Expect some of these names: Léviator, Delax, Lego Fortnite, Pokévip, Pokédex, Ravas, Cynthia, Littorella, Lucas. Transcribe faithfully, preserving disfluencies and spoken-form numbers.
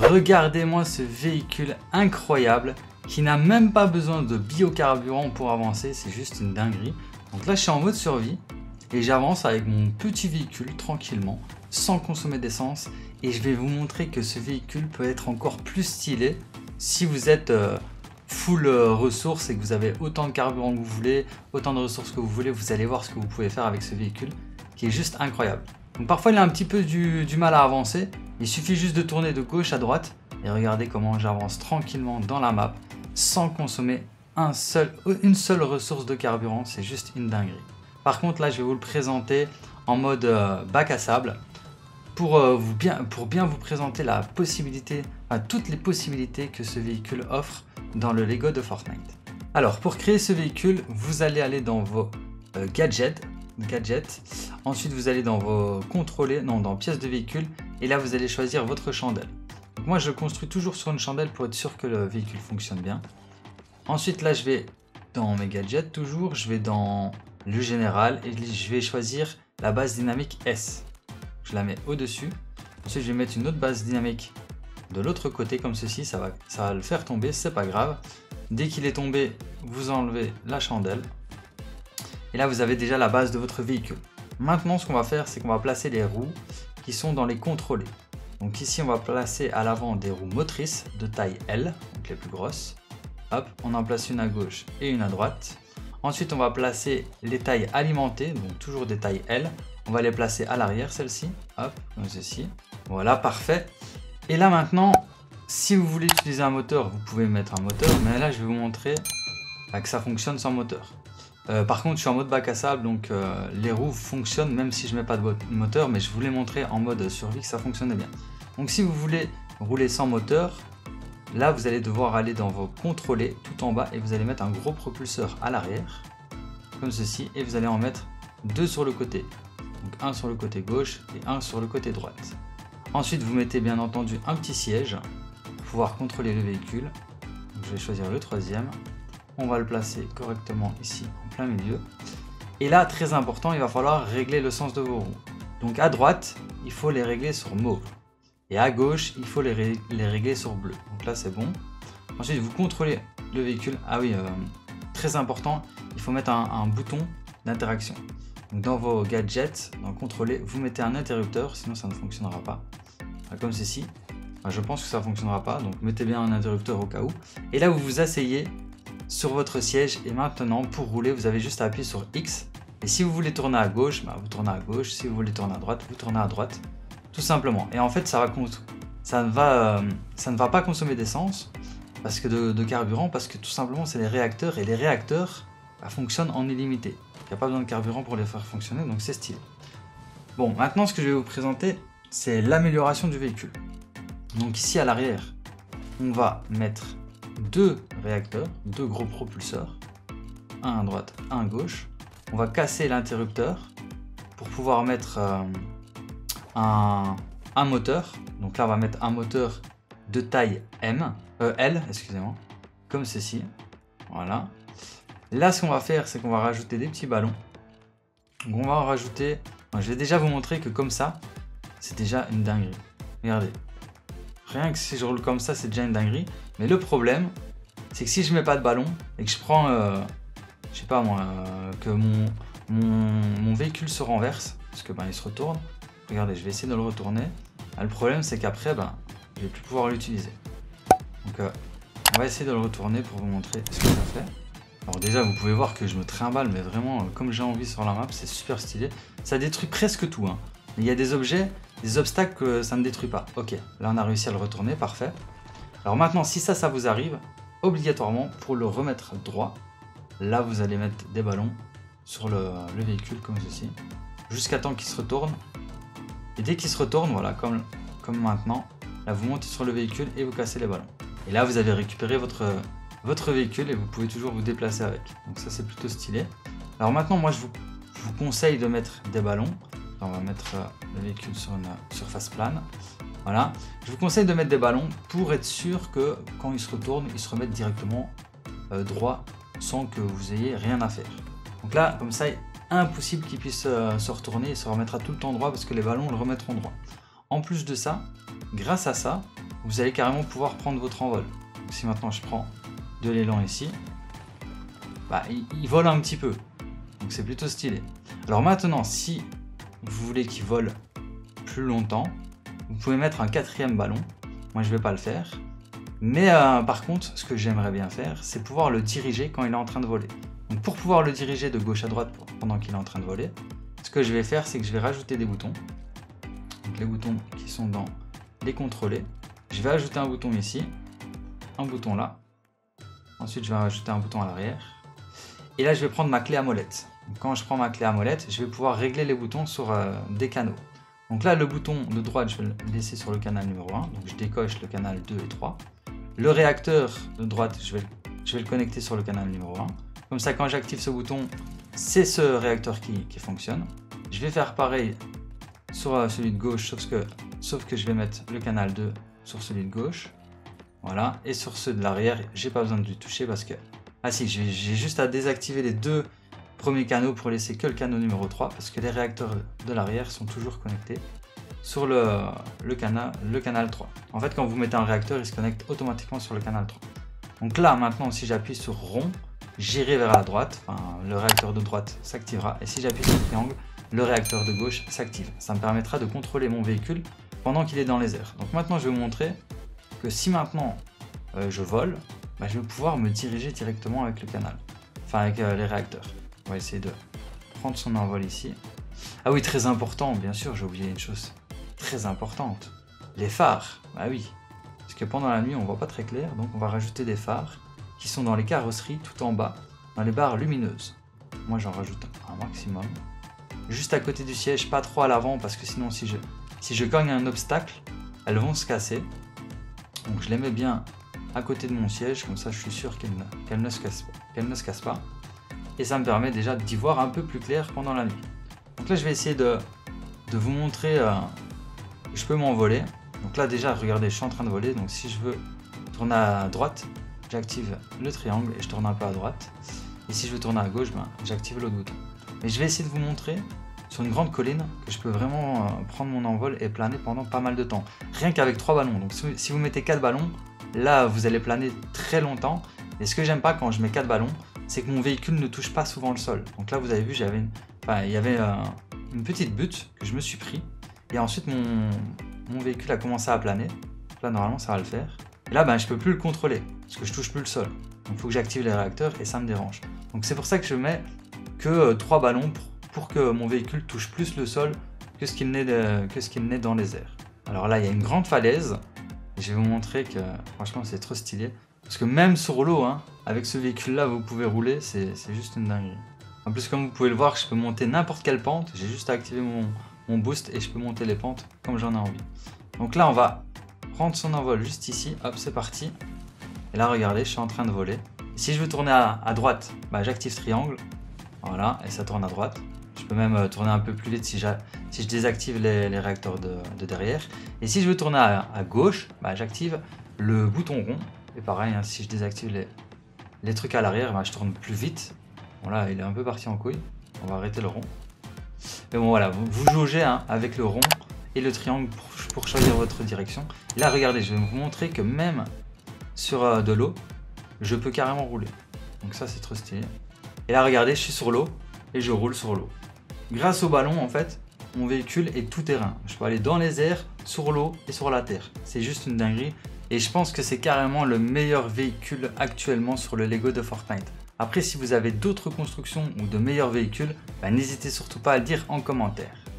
Regardez-moi ce véhicule incroyable qui n'a même pas besoin de biocarburant pour avancer, c'est juste une dinguerie. Donc là je suis en mode survie et j'avance avec mon petit véhicule tranquillement, sans consommer d'essence, et je vais vous montrer que ce véhicule peut être encore plus stylé si vous êtes euh, full euh, ressources et que vous avez autant de carburant que vous voulez, autant de ressources que vous voulez, vous allez voir ce que vous pouvez faire avec ce véhicule qui est juste incroyable. Donc parfois il a un petit peu du, du mal à avancer, il suffit juste de tourner de gauche à droite et regardez comment j'avance tranquillement dans la map sans consommer un seul, une seule ressource de carburant, c'est juste une dinguerie. Par contre là je vais vous le présenter en mode euh, bac à sable pour, euh, vous bien, pour bien vous présenter la possibilité, enfin, toutes les possibilités que ce véhicule offre dans le Lego de Fortnite. Alors pour créer ce véhicule, vous allez aller dans vos euh, gadgets, gadgets, ensuite vous allez dans vos contrôlés, non dans pièces de véhicule, et là vous allez choisir votre chandelle. Donc, moi je construis toujours sur une chandelle pour être sûr que le véhicule fonctionne bien. Ensuite là je vais dans mes gadgets toujours, je vais dans le général et je vais choisir la base dynamique S. Je la mets au-dessus, ensuite je vais mettre une autre base dynamique de l'autre côté comme ceci, ça va, ça va le faire tomber, c'est pas grave. Dès qu'il est tombé, vous enlevez la chandelle et là vous avez déjà la base de votre véhicule. Maintenant ce qu'on va faire, c'est qu'on va placer les roues qui sont dans les contrôlés. Donc ici on va placer à l'avant des roues motrices de taille L, donc les plus grosses. Hop, on en place une à gauche et une à droite. Ensuite on va placer les tailles alimentées, donc toujours des tailles L. On va les placer à l'arrière celle-ci, hop, comme ceci. Voilà, parfait. Et là maintenant, si vous voulez utiliser un moteur, vous pouvez mettre un moteur. Mais là je vais vous montrer que ça fonctionne sans moteur. Euh, par contre je suis en mode bac à sable, donc euh, les roues fonctionnent même si je ne mets pas de moteur. Mais je voulais montrer en mode survie que ça fonctionnait bien. Donc si vous voulez rouler sans moteur, là vous allez devoir aller dans vos contrôlés tout en bas et vous allez mettre un gros propulseur à l'arrière comme ceci et vous allez en mettre deux sur le côté, donc un sur le côté gauche et un sur le côté droite. Ensuite vous mettez bien entendu un petit siège pour pouvoir contrôler le véhicule. Donc, je vais choisir le troisième, on va le placer correctement ici en plein milieu et là très important il va falloir régler le sens de vos roues. Donc à droite il faut les régler sur mauve. Et à gauche, il faut les, ré les régler sur bleu. Donc là, c'est bon. Ensuite, vous contrôlez le véhicule. Ah oui, euh, très important, il faut mettre un, un bouton d'interaction. Dans vos gadgets, dans contrôler, vous mettez un interrupteur, sinon ça ne fonctionnera pas. Comme ceci. Enfin, je pense que ça ne fonctionnera pas, donc mettez bien un interrupteur au cas où. Et là, vous vous asseyez sur votre siège. Et maintenant, pour rouler, vous avez juste à appuyer sur X. Et si vous voulez tourner à gauche, bah, vous tournez à gauche. Si vous voulez tourner à droite, vous tournez à droite. Tout simplement. Et en fait, ça, va ça, ne, va, ça ne va pas consommer d'essence, parce que de, de carburant, parce que tout simplement, c'est les réacteurs. Et les réacteurs bah, fonctionnent en illimité. Il n'y a pas besoin de carburant pour les faire fonctionner, donc c'est stylé. Bon, maintenant, ce que je vais vous présenter, c'est l'amélioration du véhicule. Donc ici, à l'arrière, on va mettre deux réacteurs, deux gros propulseurs. Un à droite, un à gauche. On va casser l'interrupteur pour pouvoir mettre... Euh, Un, un moteur, donc là on va mettre un moteur de taille M, euh, L, excusez-moi, comme ceci, voilà. Là ce qu'on va faire, c'est qu'on va rajouter des petits ballons, donc on va en rajouter, enfin, je vais déjà vous montrer que comme ça, c'est déjà une dinguerie, regardez, rien que si je roule comme ça, c'est déjà une dinguerie, mais le problème, c'est que si je mets pas de ballon, et que je prends, euh, je sais pas moi, euh, que mon, mon, mon véhicule se renverse, parce que ben il se retourne. Regardez, je vais essayer de le retourner. Ah, le problème, c'est qu'après, ben, je ne vais plus pouvoir l'utiliser. Donc, euh, on va essayer de le retourner pour vous montrer ce que ça fait. Alors déjà, vous pouvez voir que je me trimballe, mais vraiment, euh, comme j'ai envie sur la map, c'est super stylé. Ça détruit presque tout, hein. Il y a des objets, des obstacles que ça ne détruit pas. Ok, là, on a réussi à le retourner, parfait. Alors maintenant, si ça, ça vous arrive, obligatoirement, pour le remettre droit, là, vous allez mettre des ballons sur le, le véhicule, comme ceci, jusqu'à temps qu'il se retourne. Et dès qu'il se retourne, voilà, comme, comme maintenant, là vous montez sur le véhicule et vous cassez les ballons. Et là vous avez récupéré votre, votre véhicule et vous pouvez toujours vous déplacer avec. Donc ça c'est plutôt stylé. Alors maintenant moi je vous, je vous conseille de mettre des ballons. On va mettre le véhicule sur une surface plane. Voilà. Je vous conseille de mettre des ballons pour être sûr que quand ils se retournent, ils se remettent directement euh, droit sans que vous ayez rien à faire. Donc là comme ça... impossible qu'il puisse euh, se retourner et se remettre à tout le temps droit parce que les ballons le remettront droit. En plus de ça, grâce à ça, vous allez carrément pouvoir prendre votre envol. Si maintenant je prends de l'élan ici, bah, il, il vole un petit peu, donc c'est plutôt stylé. Alors maintenant, si vous voulez qu'il vole plus longtemps, vous pouvez mettre un quatrième ballon. Moi je vais pas le faire, mais euh, par contre ce que j'aimerais bien faire, c'est pouvoir le diriger quand il est en train de voler. Donc pour pouvoir le diriger de gauche à droite pendant qu'il est en train de voler, ce que je vais faire, c'est que je vais rajouter des boutons. Donc les boutons qui sont dans les contrôlés, je vais ajouter un bouton ici, un bouton là, ensuite je vais rajouter un bouton à l'arrière, et là je vais prendre ma clé à molette. Donc, quand je prends ma clé à molette, je vais pouvoir régler les boutons sur euh, des canaux. Donc là, le bouton de droite, je vais le laisser sur le canal numéro un, donc je décoche le canal deux et trois. Le réacteur de droite, je vais, je vais le connecter sur le canal numéro un. Comme ça, quand j'active ce bouton, c'est ce réacteur qui, qui fonctionne. Je vais faire pareil sur celui de gauche, sauf que, sauf que je vais mettre le canal deux sur celui de gauche. Voilà, et sur ceux de l'arrière, j'ai pas besoin de le toucher parce que... Ah si, j'ai juste à désactiver les deux premier canot pour laisser que le canot numéro trois, parce que les réacteurs de l'arrière sont toujours connectés sur le, le, canal, le canal trois. En fait, quand vous mettez un réacteur, il se connecte automatiquement sur le canal trois. Donc là, maintenant, si j'appuie sur rond, j'irai vers la droite, enfin, le réacteur de droite s'activera, et si j'appuie sur triangle, le réacteur de gauche s'active. Ça me permettra de contrôler mon véhicule pendant qu'il est dans les airs. Donc maintenant, je vais vous montrer que si maintenant euh, je vole, bah, je vais pouvoir me diriger directement avec le canal, enfin avec euh, les réacteurs. On va essayer de prendre son envol ici. Ah oui, très important, bien sûr, j'ai oublié une chose très importante. Les phares, bah oui. Parce que pendant la nuit, on voit pas très clair, donc on va rajouter des phares qui sont dans les carrosseries tout en bas, dans les barres lumineuses. Moi, j'en rajoute un maximum. Juste à côté du siège, pas trop à l'avant, parce que sinon, si je, si je cogne un obstacle, elles vont se casser. Donc, je les mets bien à côté de mon siège, comme ça, je suis sûr qu'elles ne, qu'elles ne se cassent pas. Qu'elles ne se cassent pas. Et ça me permet déjà d'y voir un peu plus clair pendant la nuit. Donc là, je vais essayer de, de vous montrer, euh, je peux m'envoler. Donc là, déjà, regardez, je suis en train de voler. Donc si je veux tourner à droite, j'active le triangle et je tourne un peu à droite. Et si je veux tourner à gauche, ben, j'active l'autre bouton. Mais je vais essayer de vous montrer sur une grande colline que je peux vraiment euh, prendre mon envol et planer pendant pas mal de temps. Rien qu'avec trois ballons. Donc si, si vous mettez quatre ballons, là, vous allez planer très longtemps. Et ce que j'aime pas quand je mets quatre ballons, c'est que mon véhicule ne touche pas souvent le sol. Donc là, vous avez vu, j'avais une... enfin, il y avait euh, une petite butte que je me suis pris. Et ensuite, mon, mon véhicule a commencé à planer. Là, normalement, ça va le faire. Et là, ben, je peux plus le contrôler parce que je touche plus le sol. Donc, il faut que j'active les réacteurs et ça me dérange. Donc, c'est pour ça que je mets que euh, trois ballons pour, pour que mon véhicule touche plus le sol que ce qu'il n'est de... que ce qu'il n'est dans les airs. Alors là, il y a une grande falaise. Et je vais vous montrer que franchement, c'est trop stylé. Parce que même sur l'eau, hein, avec ce véhicule-là, vous pouvez rouler, c'est juste une dinguerie. En plus, comme vous pouvez le voir, je peux monter n'importe quelle pente. J'ai juste à activer mon, mon boost et je peux monter les pentes comme j'en ai envie. Donc là, on va prendre son envol juste ici. Hop, c'est parti. Et là, regardez, je suis en train de voler. Et si je veux tourner à, à droite, bah, j'active triangle. Voilà, et ça tourne à droite. Je peux même euh, tourner un peu plus vite si, si je désactive les, les réacteurs de, de derrière. Et si je veux tourner à, à gauche, bah, j'active le bouton rond. Et pareil, hein, si je désactive les, les trucs à l'arrière, ben, je tourne plus vite. Bon là, il est un peu parti en couille. On va arrêter le rond. Mais bon, voilà, vous, vous jaugez hein, avec le rond et le triangle pour, pour choisir votre direction. Et là, regardez, je vais vous montrer que même sur euh, de l'eau, je peux carrément rouler. Donc ça, c'est trop stylé. Et là, regardez, je suis sur l'eau et je roule sur l'eau. Grâce au ballon, en fait, mon véhicule est tout terrain. Je peux aller dans les airs, sur l'eau et sur la terre. C'est juste une dinguerie. Et je pense que c'est carrément le meilleur véhicule actuellement sur le Lego de Fortnite. Après, si vous avez d'autres constructions ou de meilleurs véhicules, bah, n'hésitez surtout pas à le dire en commentaire.